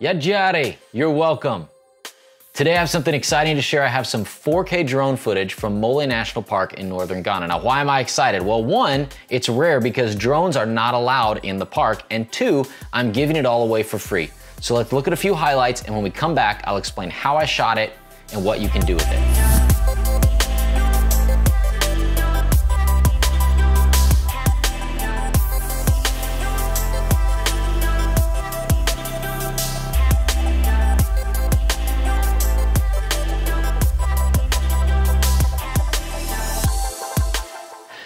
Yajiare, you're welcome. Today I have something exciting to share. I have some 4K drone footage from Mole National Park in northern Ghana. Now, why am I excited? Well, one, it's rare because drones are not allowed in the park, and two, I'm giving it all away for free. So let's look at a few highlights, and when we come back, I'll explain how I shot it and what you can do with it.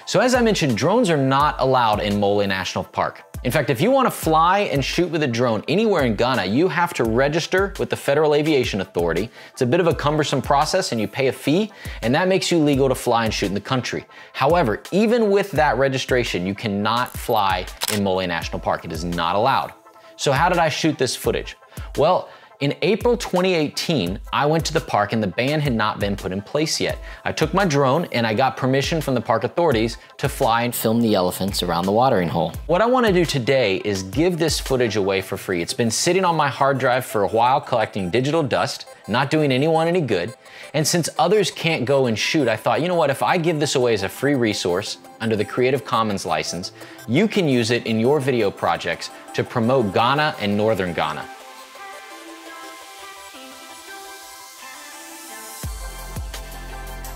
So as I mentioned, drones are not allowed in Mole National Park. In fact, if you want to fly and shoot with a drone anywhere in Ghana, you have to register with the Federal Aviation Authority. It's a bit of a cumbersome process and you pay a fee, and that makes you legal to fly and shoot in the country. However, even with that registration, you cannot fly in Mole National Park. It is not allowed. So how did I shoot this footage? Well, in April 2018, I went to the park and the ban had not been put in place yet. I took my drone and I got permission from the park authorities to fly and film the elephants around the watering hole. What I want to do today is give this footage away for free. It's been sitting on my hard drive for a while, collecting digital dust, not doing anyone any good. And since others can't go and shoot, I thought, you know what, if I give this away as a free resource under the Creative Commons license, you can use it in your video projects to promote Ghana and northern Ghana.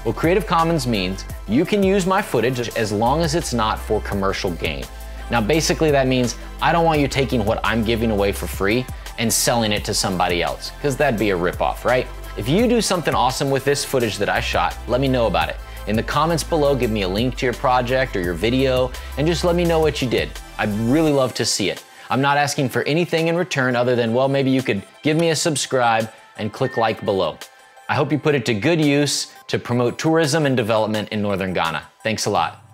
Well, Creative Commons means you can use my footage as long as it's not for commercial gain. Now, basically that means I don't want you taking what I'm giving away for free and selling it to somebody else, because that'd be a ripoff, right? If you do something awesome with this footage that I shot, let me know about it. In the comments below, give me a link to your project or your video, and just let me know what you did. I'd really love to see it. I'm not asking for anything in return other than, well, maybe you could give me a subscribe and click like below. I hope you put it to good use to promote tourism and development in northern Ghana. Thanks a lot.